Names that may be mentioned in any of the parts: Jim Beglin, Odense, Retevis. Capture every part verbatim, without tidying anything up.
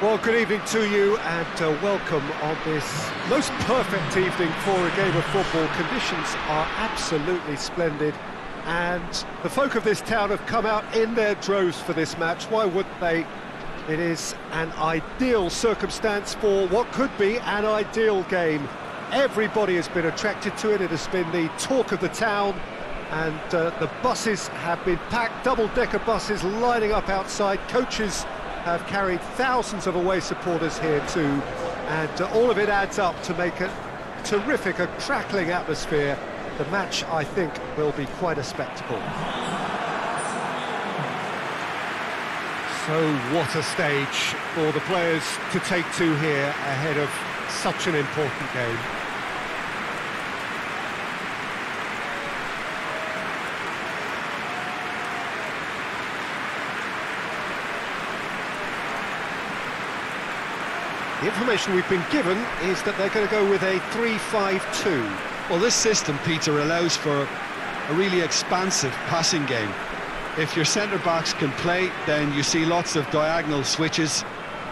Well, good evening to you and uh, welcome on this most perfect evening for a game of football. Conditions are absolutely splendid and the folk of this town have come out in their droves for this match. Why wouldn't they? It is an ideal circumstance for what could be an ideal game. Everybody has been attracted to it. It has been the talk of the town and uh, the buses have been packed, double-decker buses lining up outside, coaches have carried thousands of away supporters here too, and uh, all of it adds up to make a terrific, a crackling atmosphere. The match, I think, will be quite a spectacle. So what a stage for the players to take to here ahead of such an important game. The information we've been given is that they're going to go with a three five two. Well, this system, Peter, allows for a really expansive passing game. If your centre-backs can play, then you see lots of diagonal switches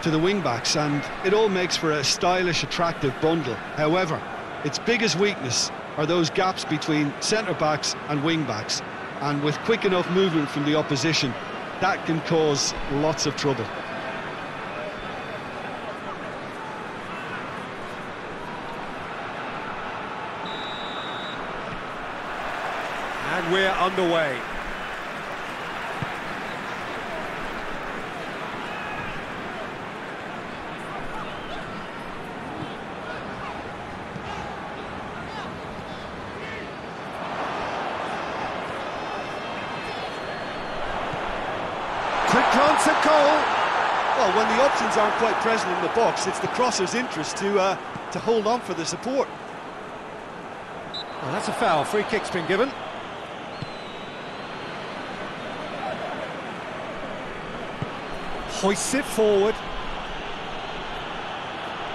to the wing-backs, and it all makes for a stylish, attractive bundle. However, its biggest weakness are those gaps between centre-backs and wing-backs, and with quick enough movement from the opposition, that can cause lots of trouble. And we're underway. Quick glance at goal. Well, when the options aren't quite present in the box, it's the crosser's interest to uh, to hold on for the support. Well, that's a foul. Free kick's been given. Hoists it forward.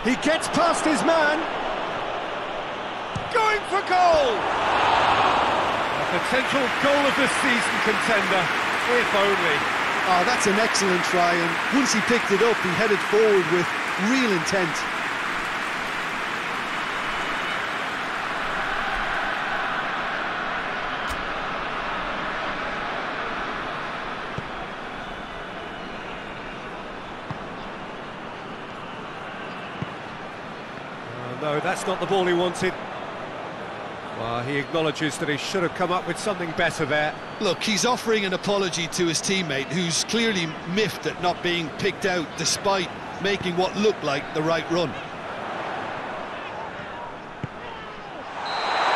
He gets past his man. Going for goal! A potential goal of the season contender, if only. Oh, that's an excellent try, and once he picked it up, he headed forward with real intent. No, that's not the ball he wanted. Well, he acknowledges that he should have come up with something better there. Look, he's offering an apology to his teammate, who's clearly miffed at not being picked out despite making what looked like the right run.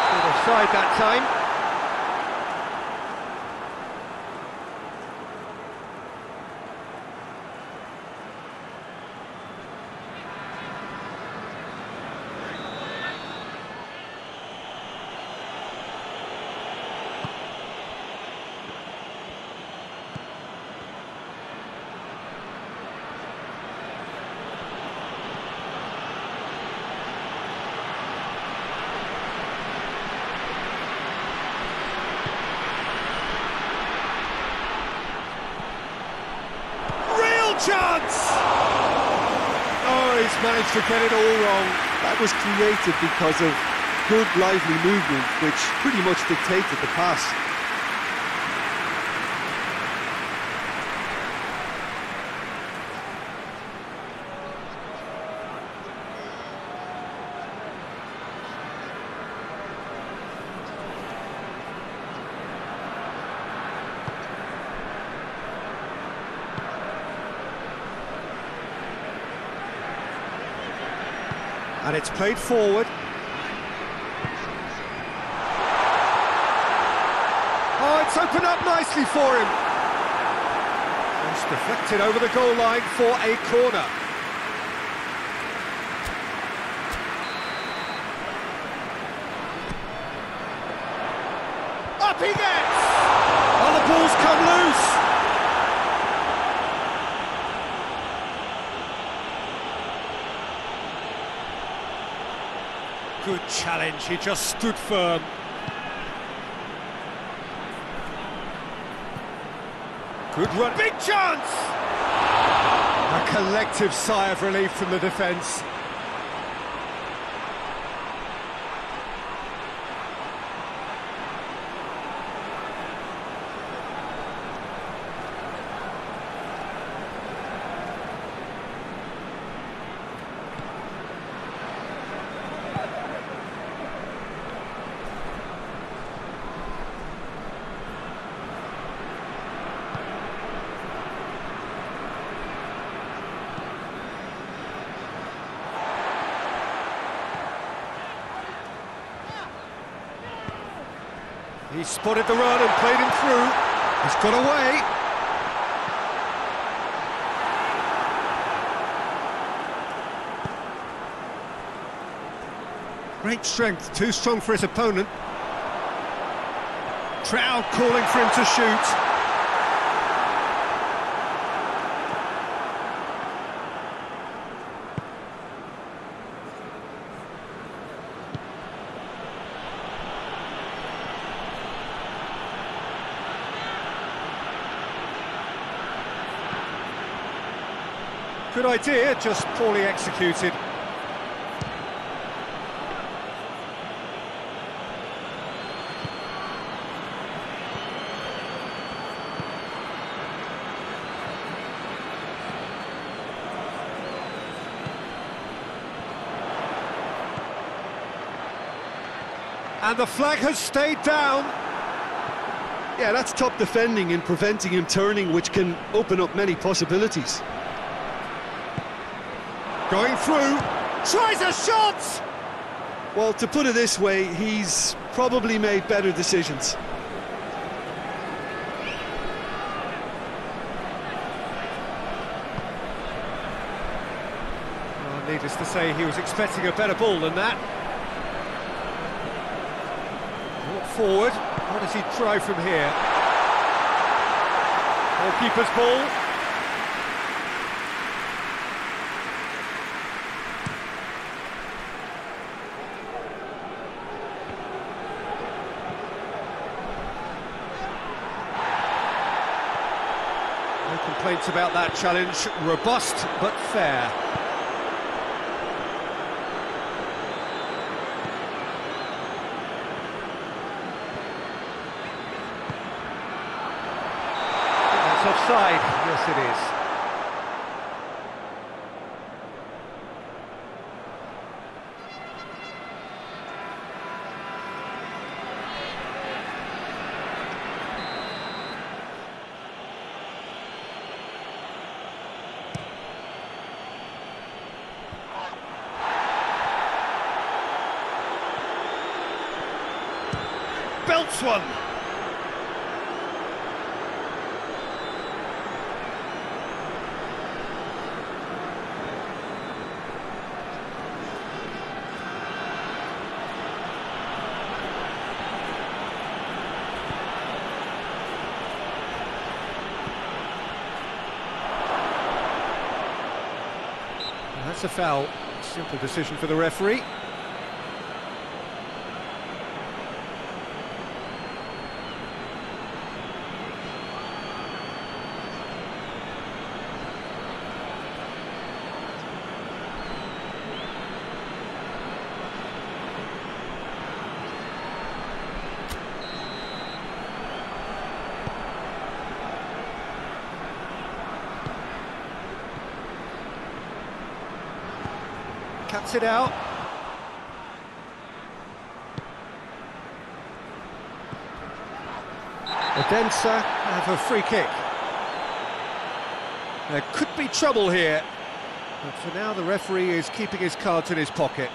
Offside that time. Chance! Oh, he's managed to get it all wrong. That was created because of good, lively movement, which pretty much dictated the pass. And it's played forward. Oh, it's opened up nicely for him. It's deflected over the goal line for a corner. Up he gets! Oh, the ball's come loose. Good challenge, he just stood firm. Good run. Big chance! A collective sigh of relief from the defence. He spotted the run and played him through. He's got away. Great strength, too strong for his opponent. Trout calling for him to shoot. Good idea, just poorly executed. And the flag has stayed down. Yeah, that's top defending and preventing him turning, which can open up many possibilities. Going through, tries a shot! Well, to put it this way, he's probably made better decisions. Well, needless to say, he was expecting a better ball than that. Brought forward, what does he try from here? Goalkeeper's ball. Complaints about that challenge, robust but fair. That's offside, yes it is. Belts one. That's a foul. Simple decision for the referee. Cuts it out. Odense have a free kick. There could be trouble here, but for now the referee is keeping his cards in his pocket.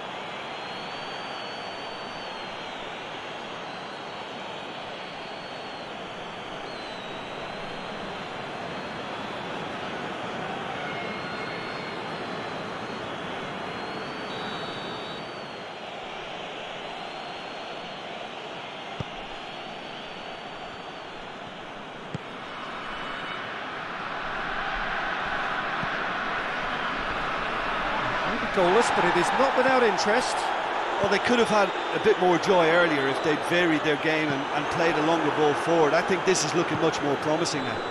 Goalless, but it is not without interest. Well, they could have had a bit more joy earlier if they'd varied their game and, and played a longer ball forward. I think this is looking much more promising now.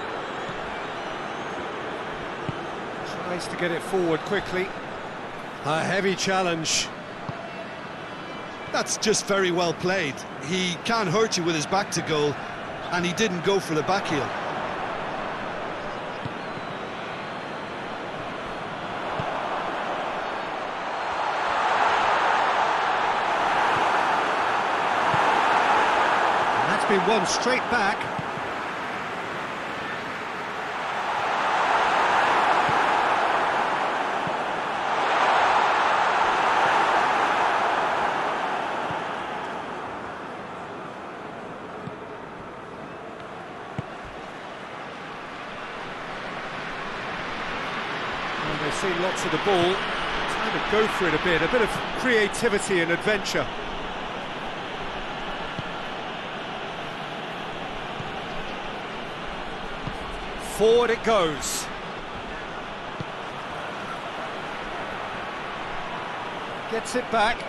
Needs to get it forward quickly. A heavy challenge. That's just very well played. He can't hurt you with his back to goal, and he didn't go for the back heel. That's been won straight back. They've seen lots of the ball, trying to go for it a bit, a bit of creativity and adventure. Forward it goes. Gets it back.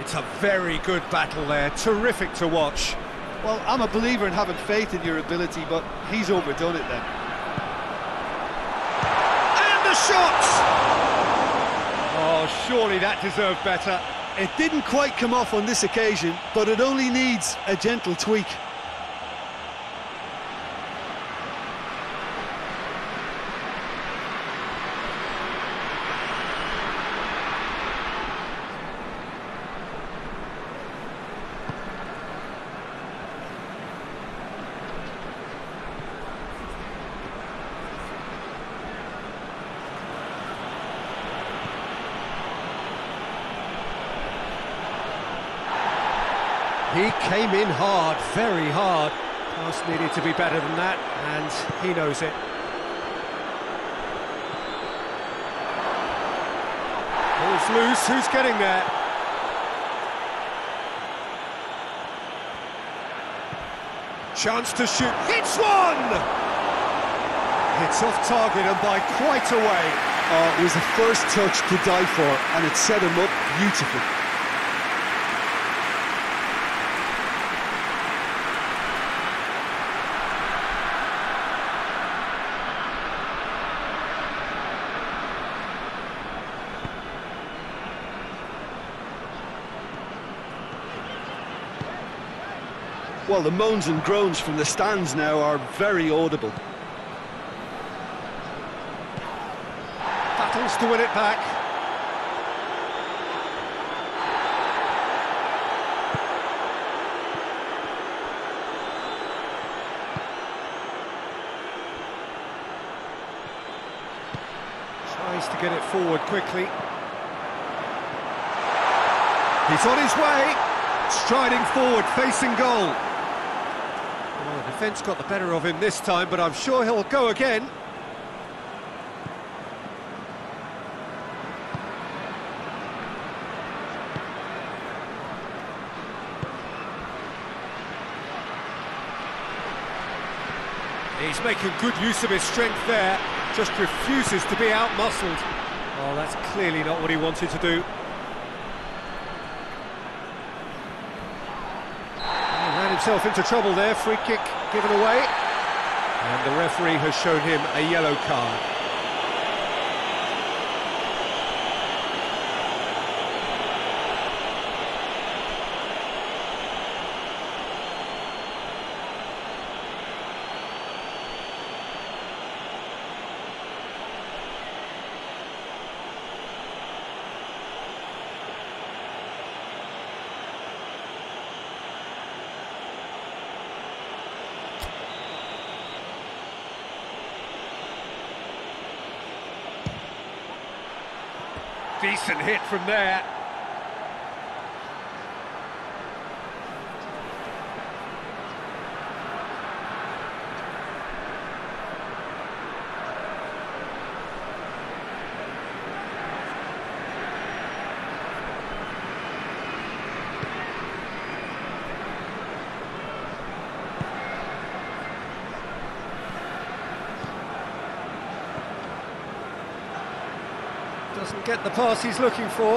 It's a very good battle there, terrific to watch. Well, I'm a believer in having faith in your ability, but he's overdone it then. Shots! Oh, surely that deserved better. It didn't quite come off on this occasion, but it only needs a gentle tweak. He came in hard, very hard. Pass needed to be better than that, and he knows it. Ball's loose, who's getting there? Chance to shoot, hits one! Hits off target and by quite a way. Uh, it was the first touch to die for, and it set him up beautifully. Well, the moans and groans from the stands now are very audible. Battles to win it back. Tries to get it forward quickly. He's on his way. Striding forward, facing goal. Well, the defence got the better of him this time, but I'm sure he'll go again. He's making good use of his strength there, just refuses to be outmuscled. Oh, that's clearly not what he wanted to do. Himself into trouble there, free kick given away, and the referee has shown him a yellow card. Decent hit from there. Doesn't get the pass he's looking for.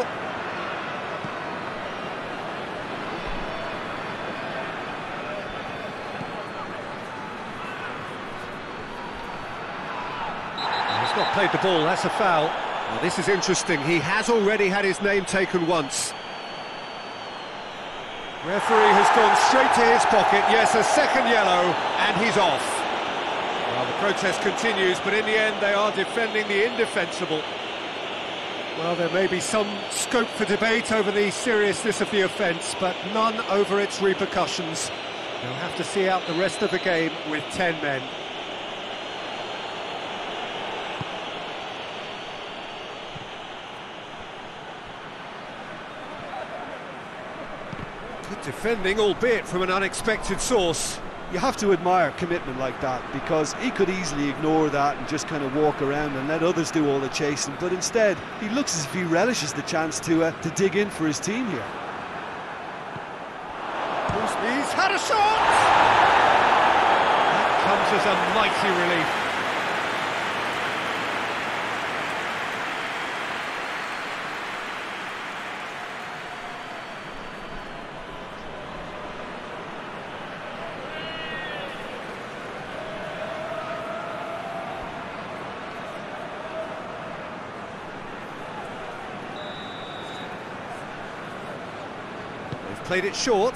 He's not played the ball, that's a foul. Well, this is interesting, he has already had his name taken once. Referee has gone straight to his pocket, yes, a second yellow, and he's off. Well, the protest continues, but in the end they are defending the indefensible. Well, there may be some scope for debate over the seriousness of the offence, but none over its repercussions. They'll have to see out the rest of the game with ten men. Good defending, albeit from an unexpected source. You have to admire commitment like that, because he could easily ignore that and just kind of walk around and let others do all the chasing, but instead he looks as if he relishes the chance to uh, to dig in for his team here. He's had a shot! That comes as a mighty relief. They've played it short.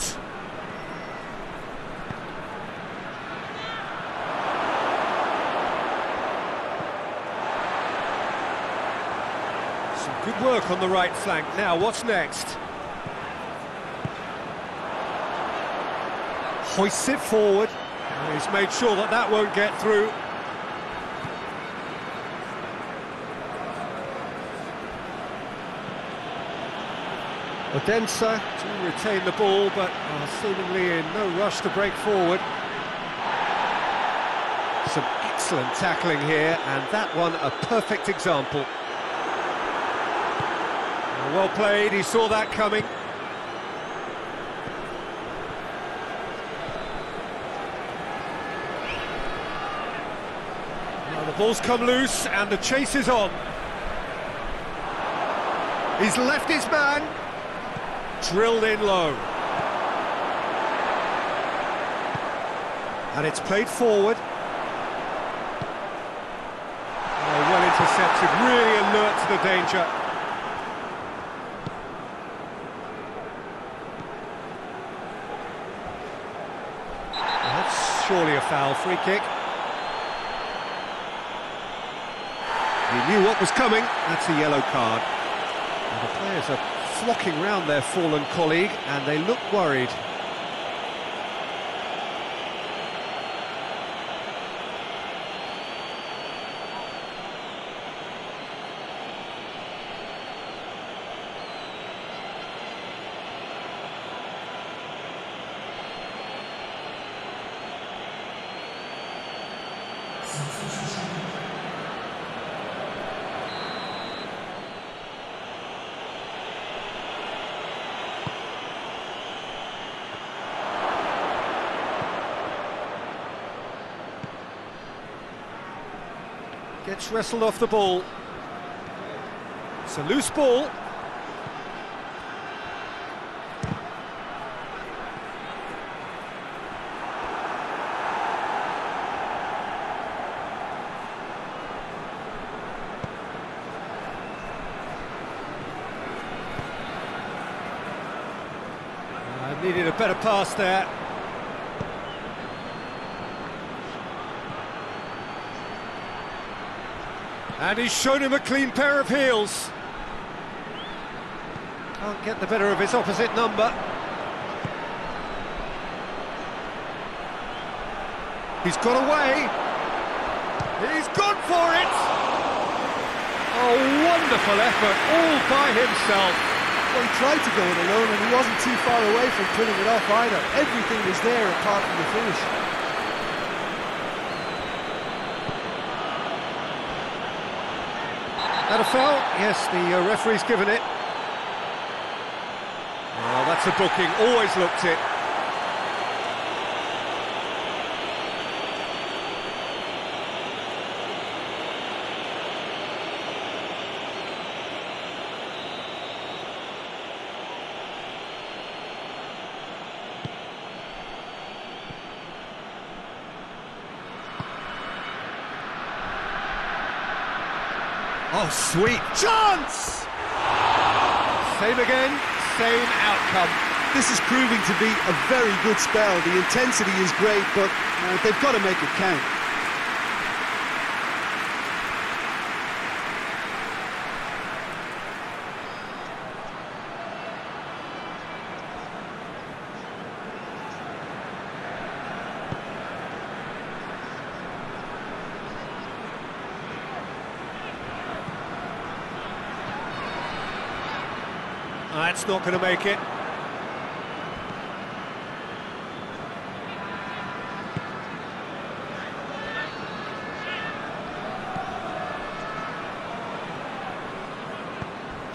Some good work on the right flank. Now, what's next? Hoists it forward. And he's made sure that that won't get through. Odense to retain the ball, but are seemingly in no rush to break forward. Some excellent tackling here, and that one a perfect example. Well played, he saw that coming. Now the ball's come loose and the chase is on. He's left his man. Drilled in low. And it's played forward. Oh, well intercepted, really alert to the danger. Surely a foul, free kick. He knew what was coming, that's a yellow card. And the players are flocking round their fallen colleague and they look worried. Gets wrestled off the ball. It's a loose ball. Needed a better pass there. And he's shown him a clean pair of heels. Can't get the better of his opposite number. He's got away. He's gone for it! A wonderful effort all by himself. Well, he tried to go it alone and he wasn't too far away from putting it off either. Everything was there apart from the finish. That a foul? Yes, the uh, referee's given it. Oh, that's a booking, always looked it. Oh, sweet chance! Same again, same outcome. This is proving to be a very good spell. The intensity is great, but uh, they've got to make it count. That's not going to make it.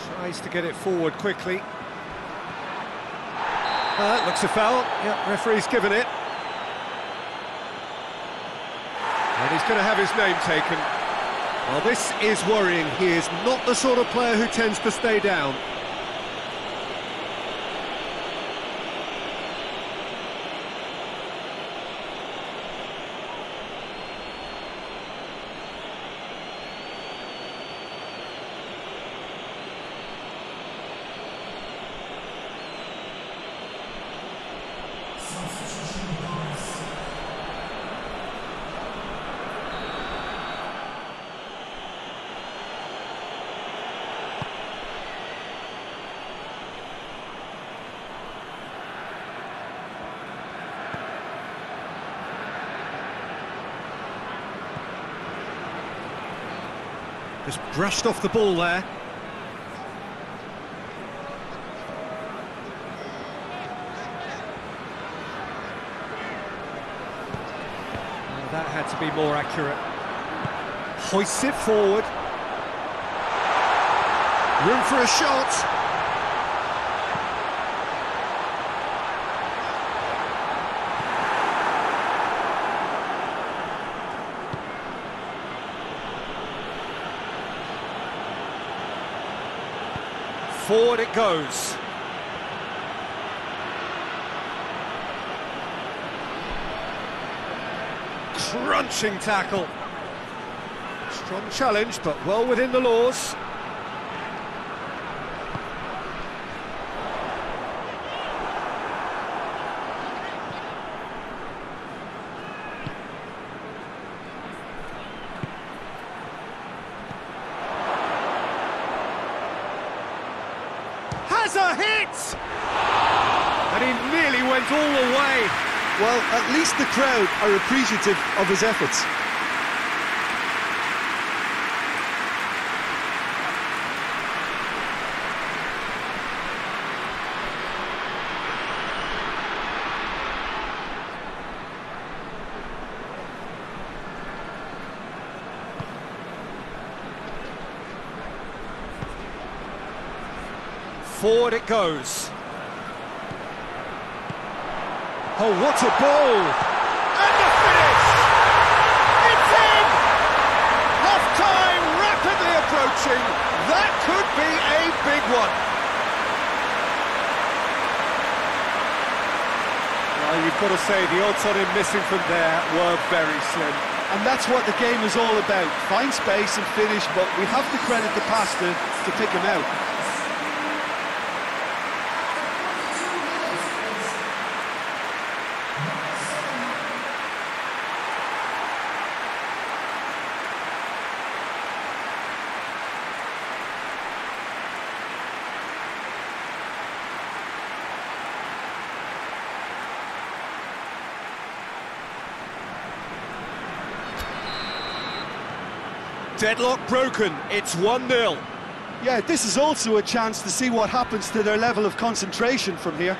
Tries to get it forward quickly. Uh, looks a foul. Yep, referee's given it. And he's going to have his name taken. Well, this is worrying. He is not the sort of player who tends to stay down. Just brushed off the ball there. Oh, that had to be more accurate. Hoists it forward. Room for a shot. Forward it goes. Crunching tackle. Strong challenge, but well within the laws. Has a hit! And he nearly went all the way. Well, at least the crowd are appreciative of his efforts. Forward it goes. Oh, what a ball! And the finish! It's in! Half-time rapidly approaching. That could be a big one. Well, you've got to say the odds on him missing from there were very slim. And that's what the game is all about. Find space and finish, but we have to credit the passer to pick him out. Deadlock broken, it's one nil. Yeah, this is also a chance to see what happens to their level of concentration from here.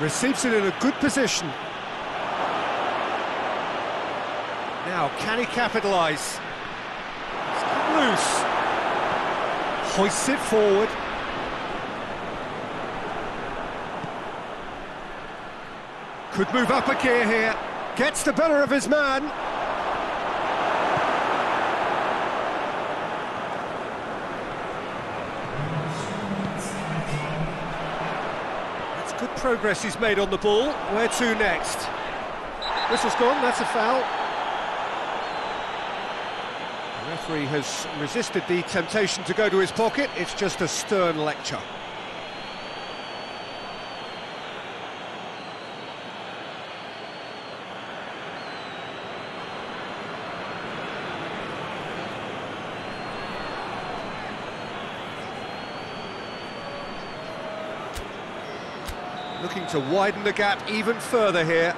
Receives it in a good position. Now, can he capitalise? It's come loose. Hoists it forward. Could move up a gear here. Gets the better of his man. Good progress he's made on the ball. Where to next? Whistle's gone, that's a foul. The referee has resisted the temptation to go to his pocket. It's just a stern lecture. Looking to widen the gap even further here.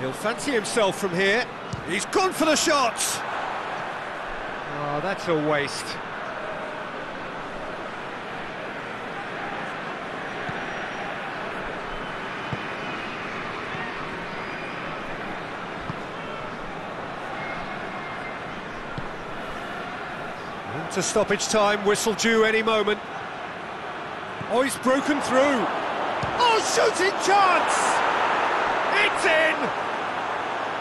He'll fancy himself from here. He's gone for the shot! Oh, that's a waste. Into stoppage time, whistle due any moment. Oh, he's broken through. Oh, shooting chance! It's in!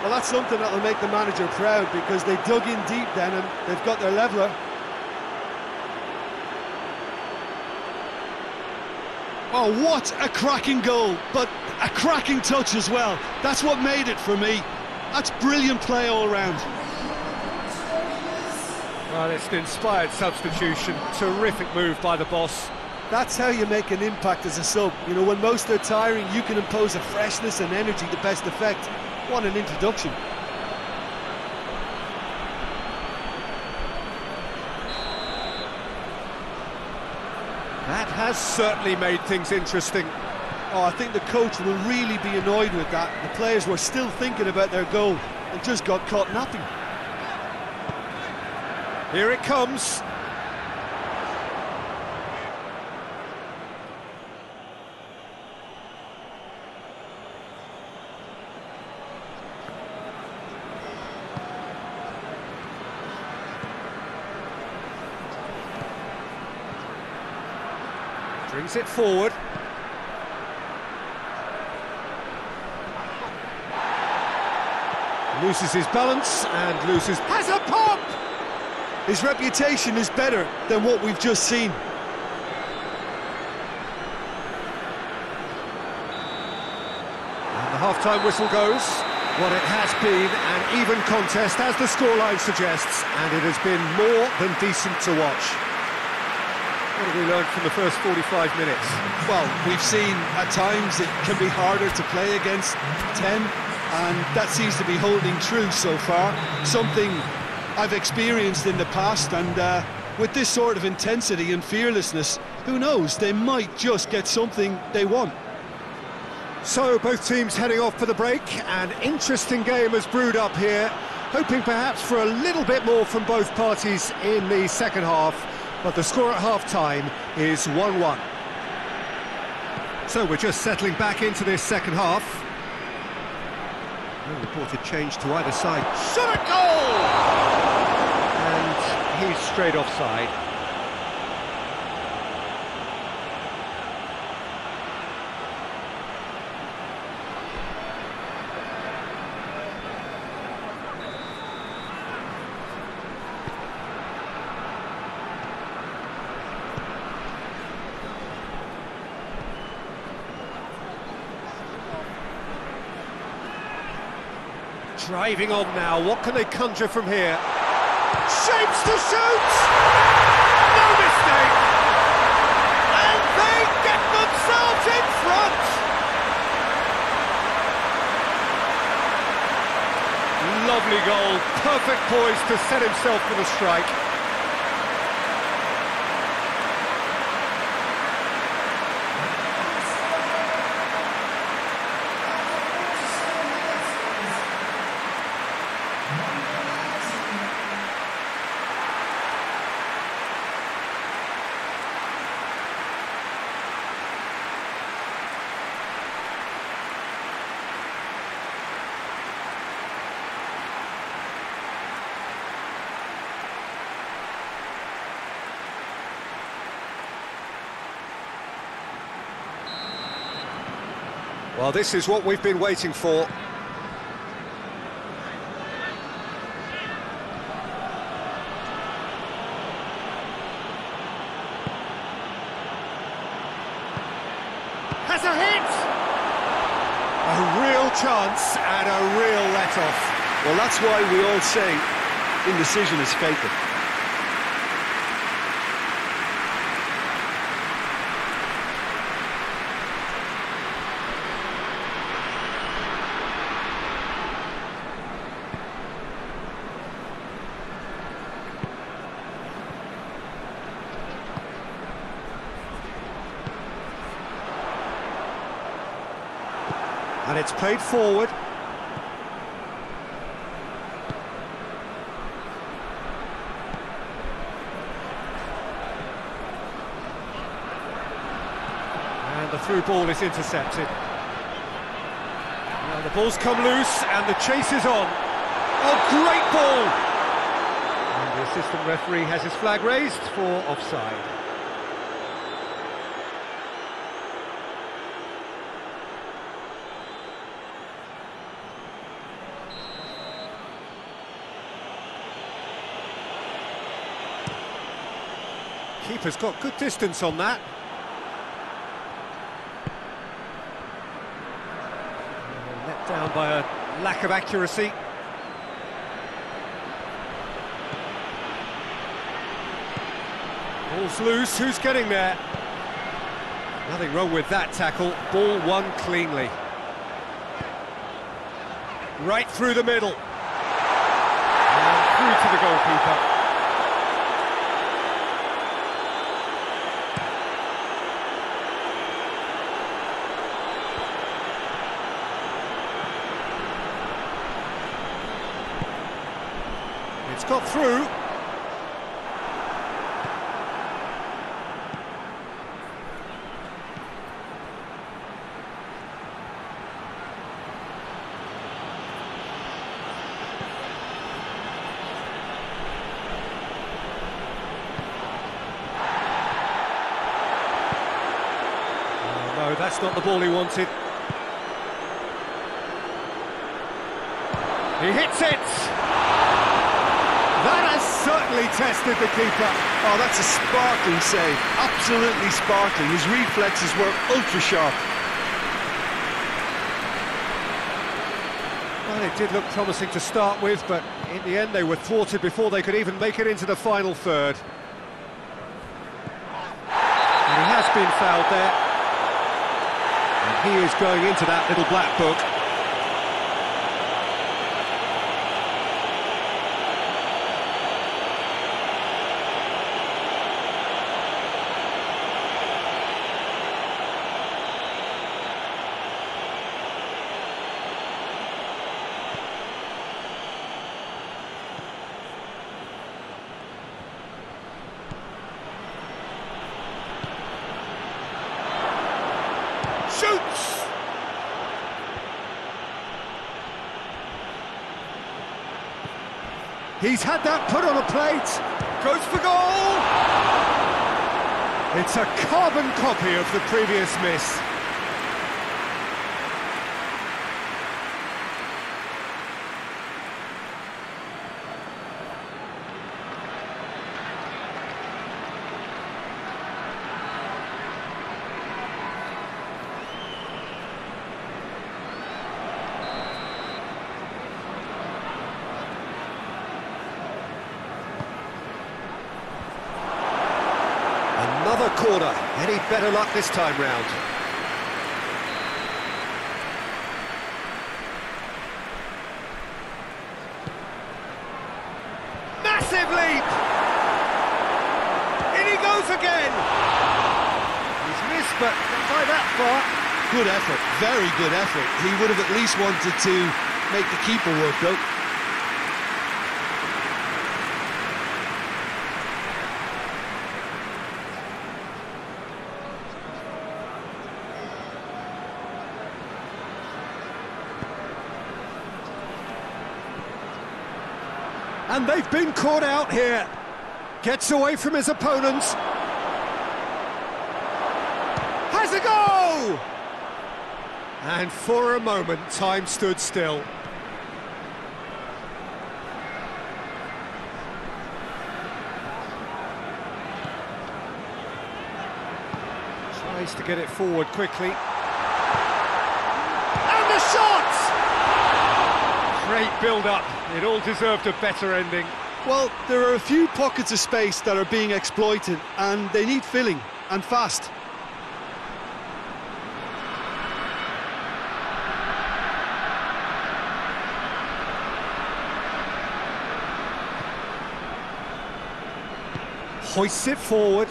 Well, that's something that will make the manager proud, because they dug in deep then and they've got their leveller. Oh, what a cracking goal, but a cracking touch as well. That's what made it for me. That's brilliant play all round. Well, it's an inspired substitution. Terrific move by the boss. That's how you make an impact as a sub. You know, when most are tiring, you can impose a freshness and energy to best effect. What an introduction. That has certainly made things interesting. Oh, I think the coach will really be annoyed with that. The players were still thinking about their goal and just got caught napping. Here it comes. Brings it forward. Loses his balance and loses... Has a pop! His reputation is better than what we've just seen. And the half-time whistle goes. Well, it has been an even contest, as the scoreline suggests, and it has been more than decent to watch. What have we learned from the first forty-five minutes? Well, we've seen at times it can be harder to play against ten, and that seems to be holding true so far. Something I've experienced in the past, and uh, with this sort of intensity and fearlessness, who knows, they might just get something they want. So, both teams heading off for the break. An interesting game has brewed up here, hoping perhaps for a little bit more from both parties in the second half. But the score at half-time is one one. So we're just settling back into this second half. No reported change to either side. Shot! Goal! And he's straight offside. Driving on now, what can they conjure from here? Shapes to shoot! No mistake! And they get themselves in front! Lovely goal, perfect poise to set himself for the strike. Well, this is what we've been waiting for. has a hit! A real chance and a real let-off. Well, that's why we all say indecision is fatal. And it's played forward. And the through ball is intercepted. Now the ball's come loose and the chase is on. Oh, great ball! And the assistant referee has his flag raised for offside. Keeper's got good distance on that. Let down by a lack of accuracy. Ball's loose, who's getting there? Nothing wrong with that tackle, ball won cleanly. Right through the middle. And through to the goalkeeper. It's got through. Oh, no, that's not the ball he wanted. He hits it! That has certainly tested the keeper. Oh, that's a sparkling save. Absolutely sparkling. His reflexes were ultra-sharp. Well, it did look promising to start with, but in the end they were thwarted before they could even make it into the final third. And he has been fouled there. And he is going into that little black book. Shoots! He's had that put on a plate. Goes for goal! It's a carbon copy of the previous miss. Another corner. Any better luck this time round? Massive leap! In he goes again! He's missed, but not by that far. Good effort, very good effort. He would have at least wanted to make the keeper work, though. And they've been caught out here. Gets away from his opponent. Has a goal! And for a moment, time stood still. Tries to get it forward quickly. Great build-up. It all deserved a better ending. Well, there are a few pockets of space that are being exploited, and they need filling, and fast. Hoists it forward.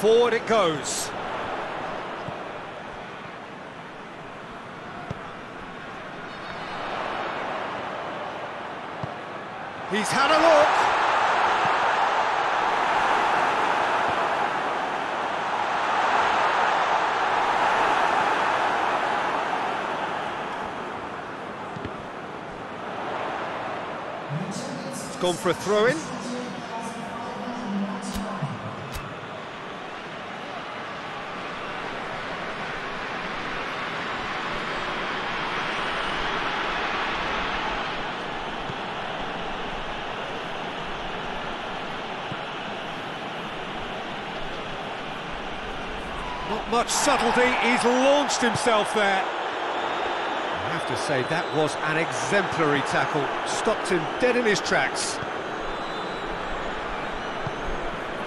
Forward it goes. He's had a look. It's gone for a throw-in. Not much subtlety, he's launched himself there. I have to say, that was an exemplary tackle. Stopped him dead in his tracks.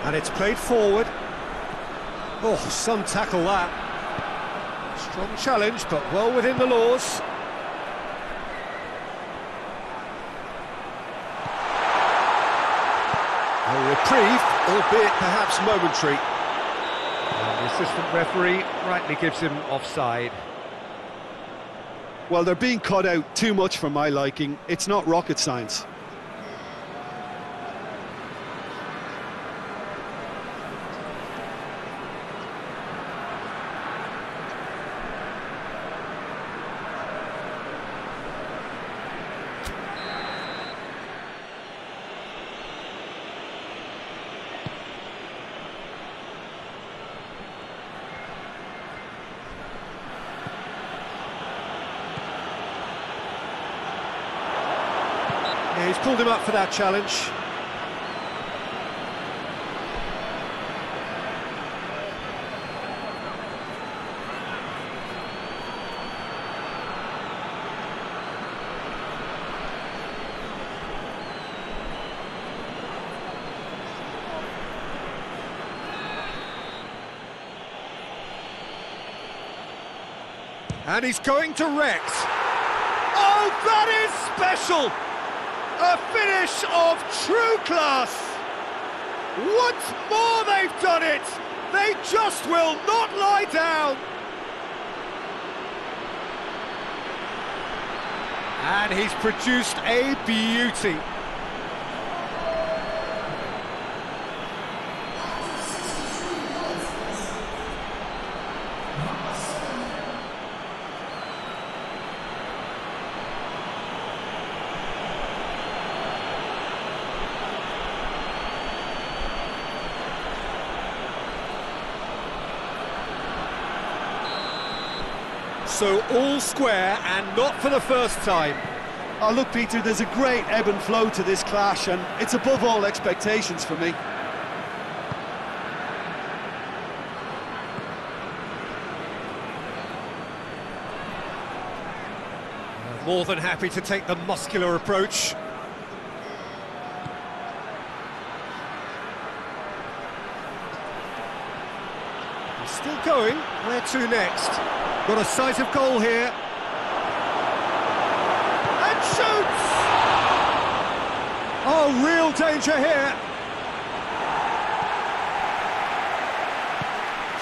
And it's played forward. Oh, some tackle that. Strong challenge, but well within the laws. A reprieve, albeit perhaps momentary. The assistant referee rightly gives him offside. Well, they're being cut out too much for my liking. It's not rocket science. He's pulled him up for that challenge. And he's going to Rex. Oh, that is special! A finish of true class. Once more they've done it. They just will not lie down. And he's produced a beauty. So all square, and not for the first time. Oh, look, Peter, there's a great ebb and flow to this clash, and it's above all expectations for me. More than happy to take the muscular approach. He's still going. Where to next? Got a sight of goal here. And shoots! Oh, real danger here.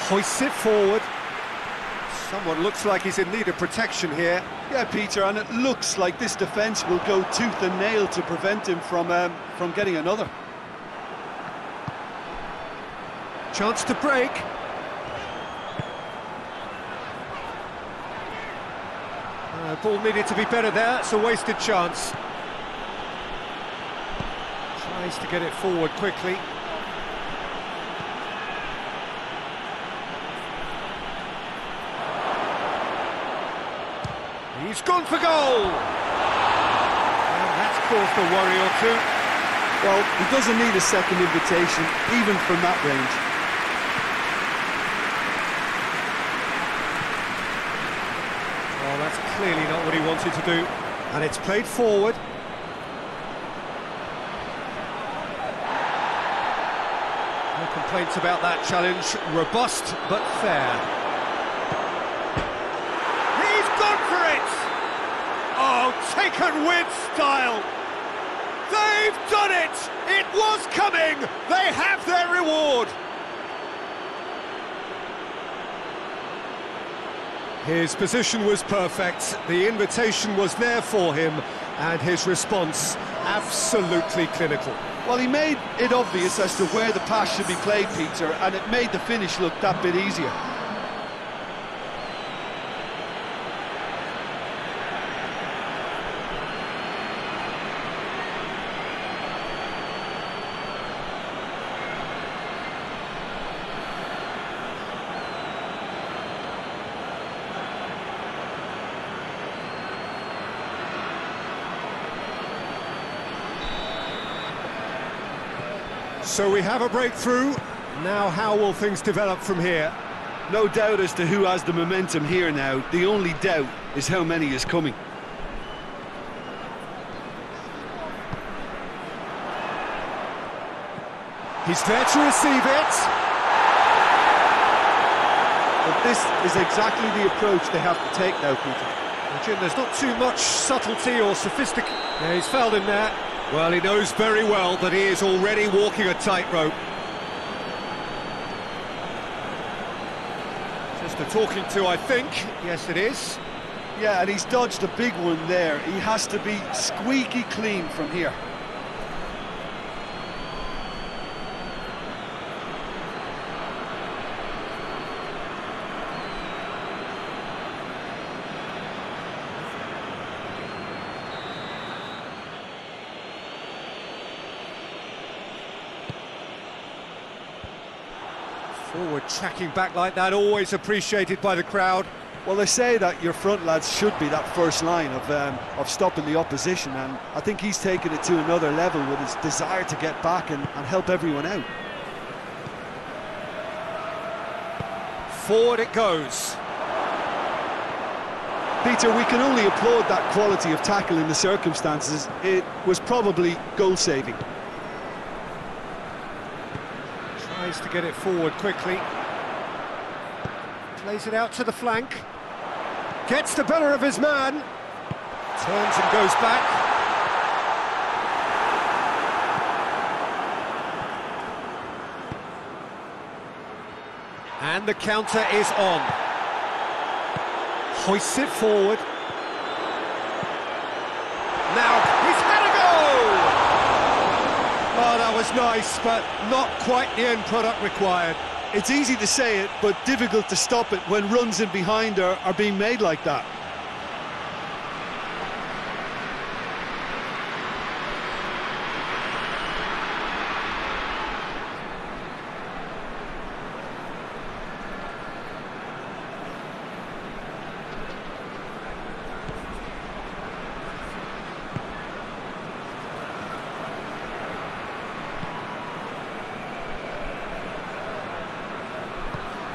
Hoists it forward. Someone looks like he's in need of protection here. Yeah, Peter, and it looks like this defence will go tooth and nail to prevent him from, um, from getting another. Chance to break. The ball needed to be better there, it's a wasted chance. Tries to get it forward quickly. He's gone for goal! And that's caused a worry or two. Well, he doesn't need a second invitation, even from that range. Well, that's clearly not what he wanted to do. And it's played forward. No complaints about that challenge. Robust, but fair. He's gone for it! Oh, taken with style. They've done it! It was coming! They have their reward! His position was perfect, the invitation was there for him, and his response absolutely clinical. Well, he made it obvious as to where the pass should be played, Peter, and it made the finish look that bit easier. So we have a breakthrough. Now how will things develop from here? No doubt as to who has the momentum here now. The only doubt is how many is coming. He's there to receive it. But this is exactly the approach they have to take now, Peter. Jim, there's not too much subtlety or sophistication. Yeah, he's fouled him there. Well, he knows very well that he is already walking a tightrope. Just a talking to, I think. Yes, it is. Yeah, and he's dodged a big one there. He has to be squeaky clean from here. Forward tracking back like that, always appreciated by the crowd. Well, they say that your front lads should be that first line of um, of stopping the opposition, and I think he's taken it to another level with his desire to get back and, and help everyone out. Forward it goes. Peter, we can only applaud that quality of tackle in the circumstances. It was probably goal-saving. Tries to get it forward quickly. Plays it out to the flank. Gets the better of his man. Turns and goes back. And the counter is on. Hoists it forward. Oh, that was nice, but not quite the end product required. It's easy to say it, but difficult to stop it when runs in behind her are being made like that.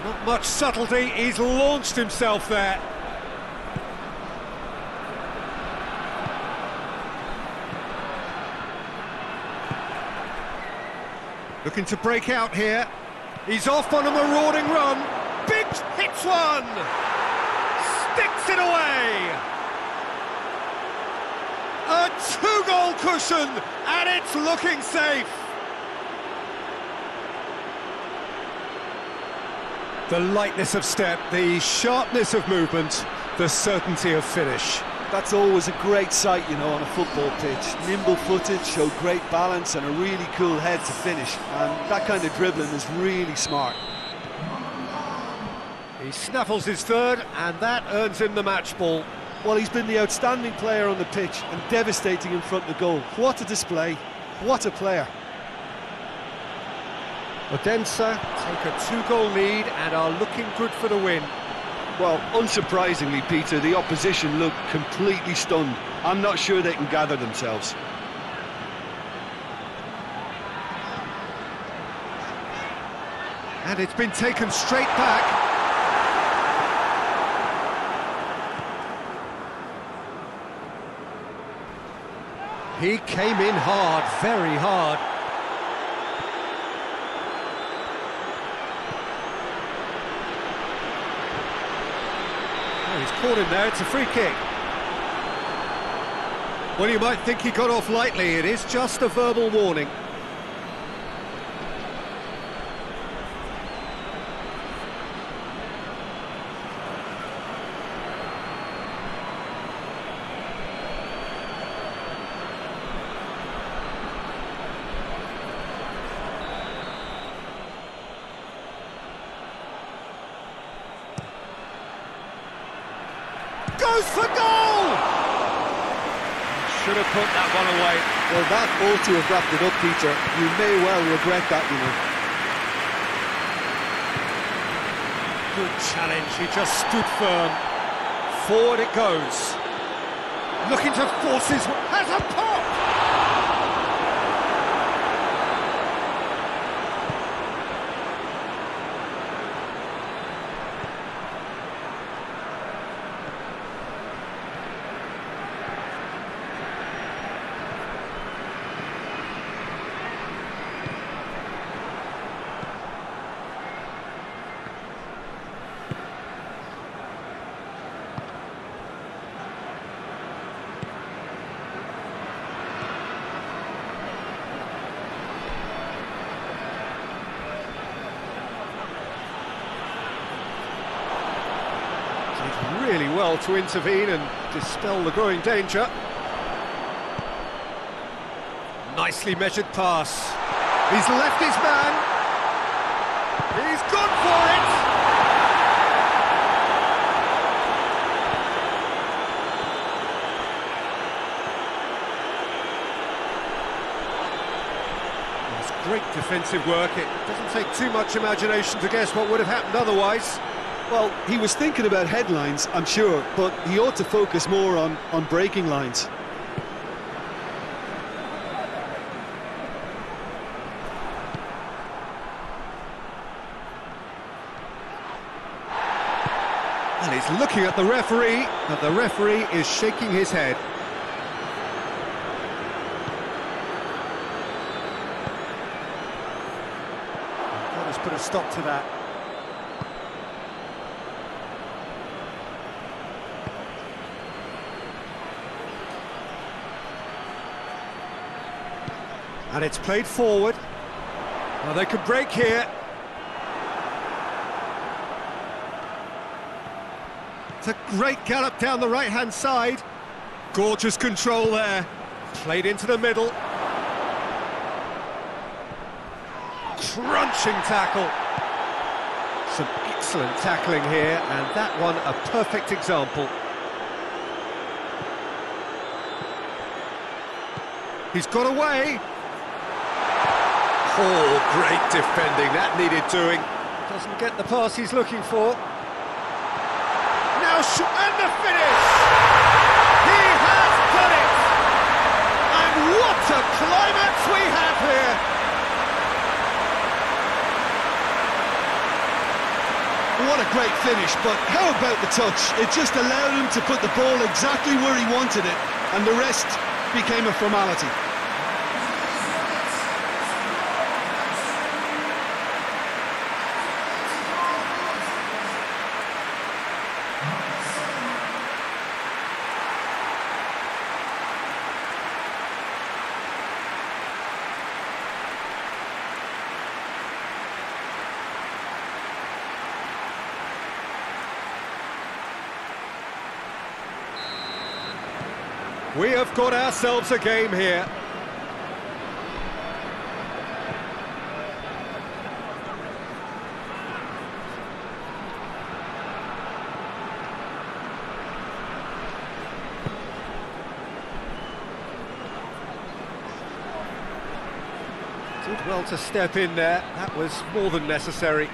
Not much subtlety, he's launched himself there. Looking to break out here. He's off on a marauding run. Big hits one! Sticks it away! A two-goal cushion, and it's looking safe. The lightness of step, the sharpness of movement, the certainty of finish. That's always a great sight, you know, on a football pitch. Nimble-footed, showed great balance and a really cool head to finish. And that kind of dribbling is really smart. He snaffles his third, and that earns him the match ball. Well, he's been the outstanding player on the pitch and devastating in front of the goal. What a display, what a player. Odense take a two-goal lead and are looking good for the win. Well, unsurprisingly, Peter, the opposition looked completely stunned. I'm not sure they can gather themselves. And it's been taken straight back. He came in hard, very hard. Oh, he's caught him there, it's a free kick. Well, you might think he got off lightly, it is just a verbal warning. Goes for goal! Should have put that one away. Well, that ought to have wrapped it up, Peter. You may well regret that, you know. Good challenge, he just stood firm. Forward it goes. Looking to force his... Has a pop! Really well to intervene and dispel the growing danger. Nicely measured pass. He's left his man. He's gone for it. That's great defensive work. It doesn't take too much imagination to guess what would have happened otherwise. Well, he was thinking about headlines, I'm sure, but he ought to focus more on, on breaking lines. And he's looking at the referee, but the referee is shaking his head. That has put a stop to that. And it's played forward. Now they could break here. It's a great gallop down the right-hand side. Gorgeous control there. Played into the middle. Crunching tackle. Some excellent tackling here, and that one a perfect example. He's got away. Oh, great defending, that needed doing. Doesn't get the pass he's looking for. Now, sh and the finish! He has done it! And what a climax we have here! What a great finish, but how about the touch? It just allowed him to put the ball exactly where he wanted it, and the rest became a formality. We have got ourselves a game here. Did well to step in there. That was more than necessary.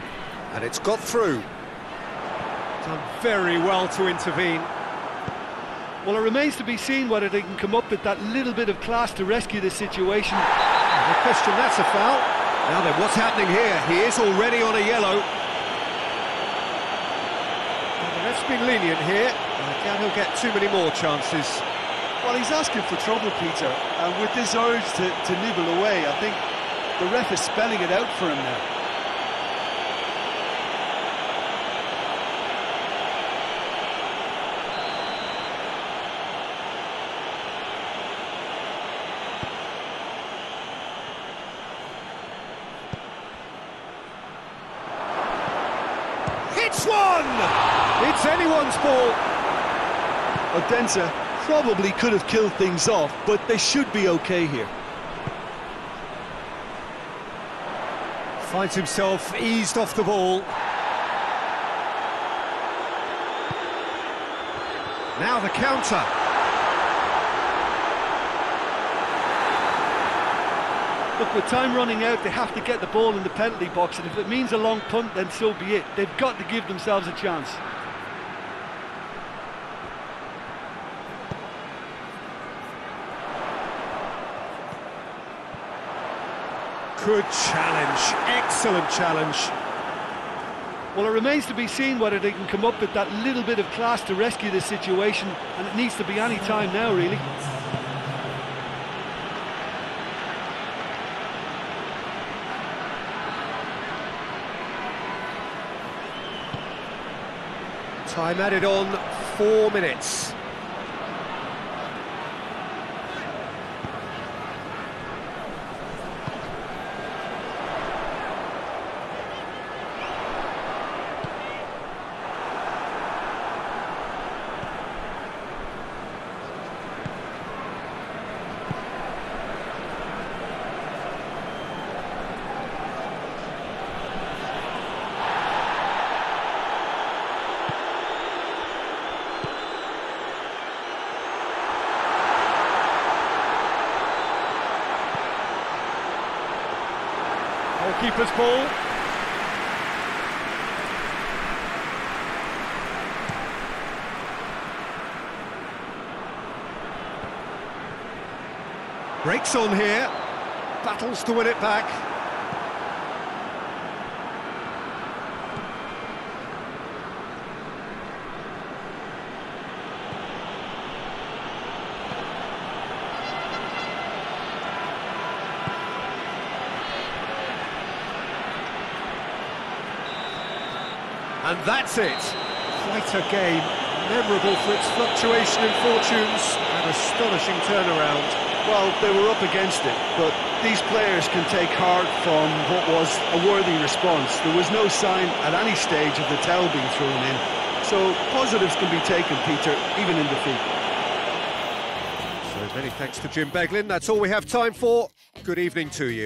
And it's got through. Done very well to intervene. Well, it remains to be seen whether they can come up with that little bit of class to rescue this situation. No question, that's a foul. Now then, what's happening here? He is already on a yellow. Well, the ref's been lenient here. I doubt he'll get too many more chances. Well, he's asking for trouble, Peter, and with this urge to, to nibble away, I think the ref is spelling it out for him now. It's one! It's anyone's ball. Odense probably could have killed things off, but they should be okay here. Finds himself eased off the ball. Now the counter. Look, with time running out, they have to get the ball in the penalty box, and if it means a long punt, then so be it. They've got to give themselves a chance. Good challenge, excellent challenge. Well, it remains to be seen whether they can come up with that little bit of class to rescue this situation, and it needs to be any time now, really. Time added on, four minutes. Keeper's ball. Breaks on here. Battles to win it back. And that's it. Quite a game, memorable for its fluctuation in fortunes and astonishing turnaround. Well, they were up against it, but these players can take heart from what was a worthy response. There was no sign at any stage of the towel being thrown in. So positives can be taken, Peter, even in defeat. So many thanks to Jim Beglin. That's all we have time for. Good evening to you.